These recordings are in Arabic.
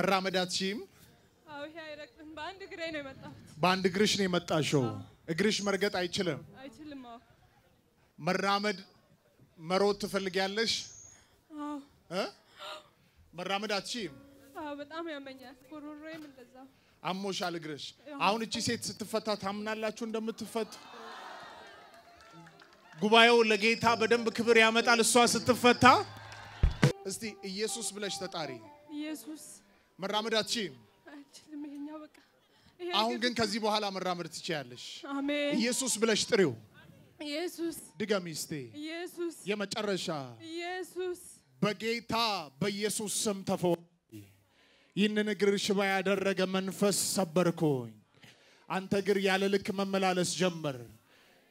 مرة مدات شيم. أو هي رك باند غريني متأخر. باند غريش نيمت أشوا. غريش مرقت أيشلم. أيشلم ما. مرة مد مروت في الجالش. أو. ها؟ مرة مدات شيم. أو بدأ مين بيني. كورون ريم الجزا. عموش على غريش. عاوني تشيت ستفتات همنا لا تشون دم تفت. قبائل لقيتها بدم بكبر يامت على السواس تفتها. استي يسوع بلاش تتعري. يسوع. مرة مدات شيم. أهون كن كذي بحاله مرة مرة تشيلش. آمين. يسوع بلاش تريو. يسوع. دعاميستي. يسوع. يا متشرشة. يسوع. بقيتها بيسوع سمتفو. إننا قريش بعادر رجمن فس صبركون. أنت قري على لك من ملالس جمر.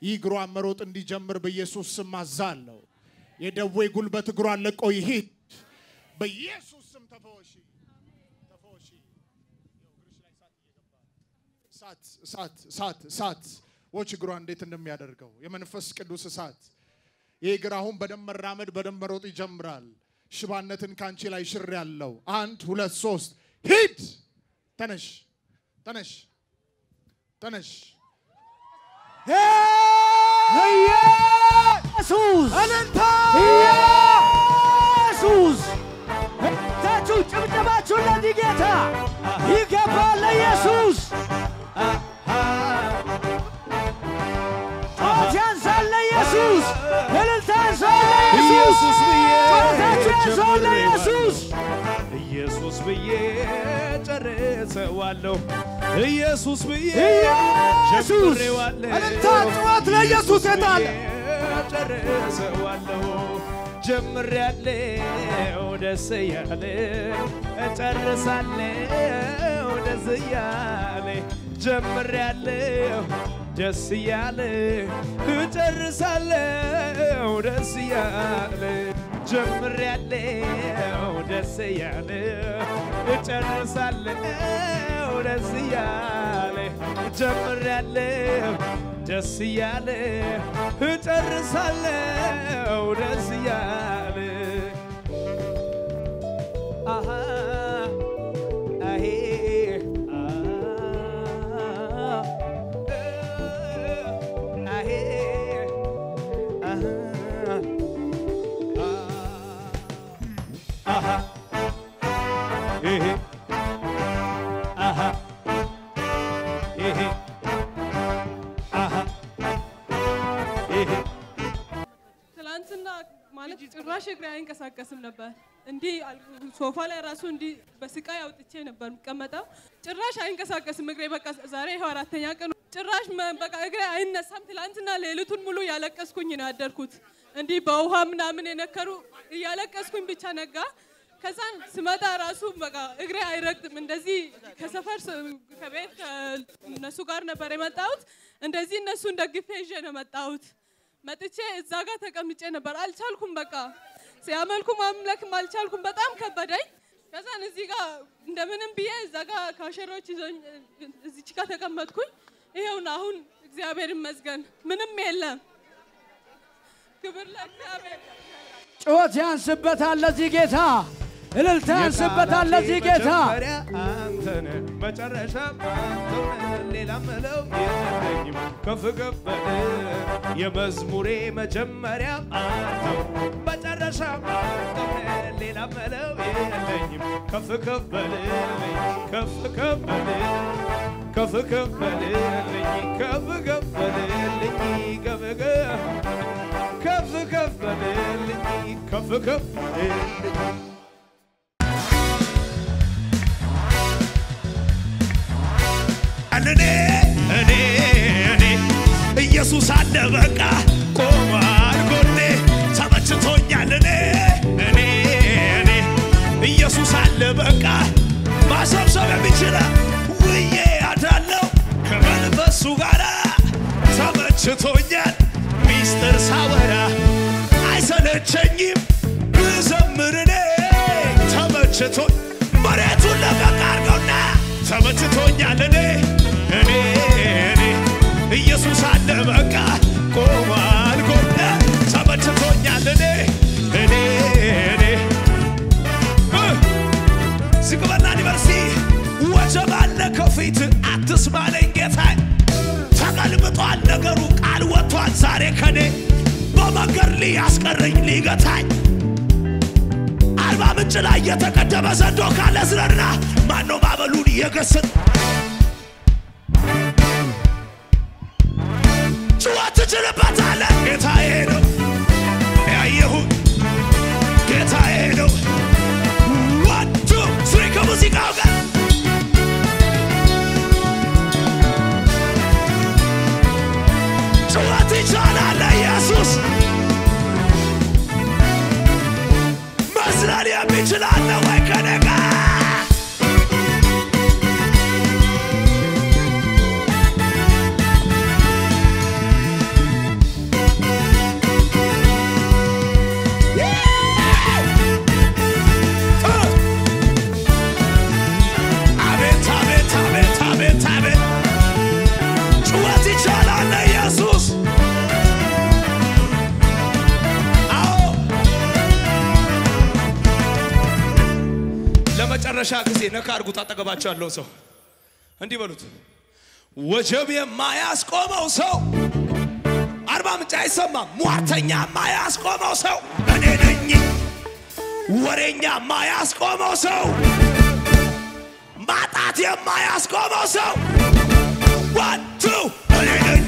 يقرأ مروت إندي جمر بيسوع سم عزالو. يدوي قلبة تقرأ لك أيهيت. بيسوع سمتفوشي. سات سات سات سات وش قرآن ده تندم يا درجو يا من فسق كدوس سات يقرأهم بدم مرامد بدم مروتي جمرال شبان نتن كانشيل عيشر رياللو أنت هلا صوص هيت تنش تنش تنش هيا سوس أنتها هيا سوس تاجو جبنا ما جونا ديجتها يقبل يا سوس يسوس بيه جرّت والله يسوس بيه يسوس أنت توات لا يسوس يتعال جرّت والله جمرت لي ودسيالي ترسل لي ودسيالي جمرت لي ودسيالي ترسل لي ودسيالي جمرت لي ودسيالي ترسل لي ودسيالي جمرت لي ودسيالي ترسل لي ودسيالي كاسم نبى عندي الصوفة اللي راسون دي بسكة يا وتشين نبى كمتها تراش عين كاسا كاسم غريبة كاس زاري هوراتني يا كنو تراش ما بقى غير عين نسهم تلانتنا ليلو تون ملو يالك كاسكون ينادر كوت عندي باوها من أمني نكرو يالك كاسكون بيشان عجا كسان سمادا راسو بقى غير عيرت من دزي كسافر كبيت نسوكار نبى متاوت عندزي نسون دقيفيجنا متاوت ما تيجي الزاغة تكمل تيجي نبى ألشالكم بقى سيعملكم عملك مالشالكم بتأم كبداي كذا نزيكا دمنم بيه زكا كاشرو تيزون زيكا تكمل كل إيه وناهون زيابير مسجن منم ميلا كبرلك زيابير وتيان سبتها لزيكتها الالتان سبتها لزيكتها ما ترشام اللي لملو يدني كفكبة يا مزموري ما جمر يا اللي لملو يدني كفكبة كفكبة كفكبة كفكبة كفكبة يسوع عندك قوم أرجوك سامحتوني أنا يسوع عندك ما سبسب بيجرا ويا أتلو كمان بسوغرا سامحتوني ميستر سوارا عايزنا تجيب بزمرني سامحتوني مريتو لك أرجونا سامحتوني أنا يسوع عندك قوم أرجوك سامحتوني أنا زي كمان أنا كني بابا كرلي عسكري لي قطعي أربع من جلعي يتقدم صندوق على زرنا ما نو بابا لوني يقصد جوا تجربات على قطعينو يا يهود قطعينو 1 2 3 كموسيقى وقال Masrani abicilana wekenega شاكسي نكار قطع تقبض شارلو سو، هندي بلوط، وجبية ماياس كوما وسو، أربعة من جاي سما مواتنيا ماياس كوما وسو، أنيني، ورينيا ماياس كوما وسو، ماتاتيا ماياس كوما وسو، 1 2 أنيني.